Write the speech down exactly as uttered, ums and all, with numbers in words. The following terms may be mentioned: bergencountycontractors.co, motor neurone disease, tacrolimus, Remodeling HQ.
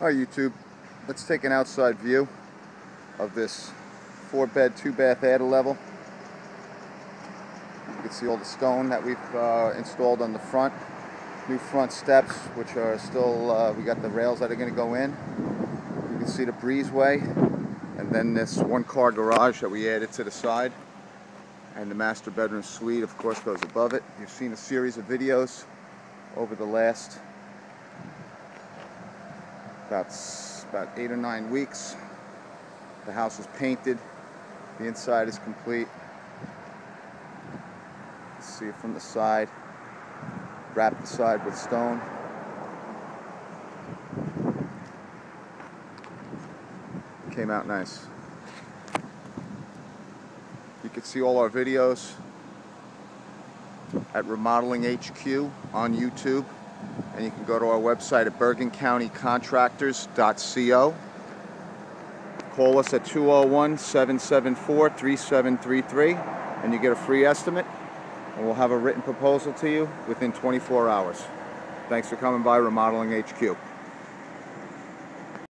Alright, YouTube, let's take an outside view of this four bed, two bath add a level. You can see all the stone that we've uh, installed on the front. New front steps, which are still, uh, we got the rails that are going to go in. You can see the breezeway, and then this one car garage that we added to the side. And the master bedroom suite, of course, goes above it. You've seen a series of videos over the last That's about eight or nine weeks. The house is painted. The inside is complete. Let's see it from the side. Wrap the side with stone. Came out nice. You can see all our videos at Remodeling H Q on YouTube. And you can go to our website at bergen county contractors dot co. Call us at two oh one, seven seven four, three seven three three and you get a free estimate, and we'll have a written proposal to you within twenty-four hours. Thanks for coming by Remodeling H Q.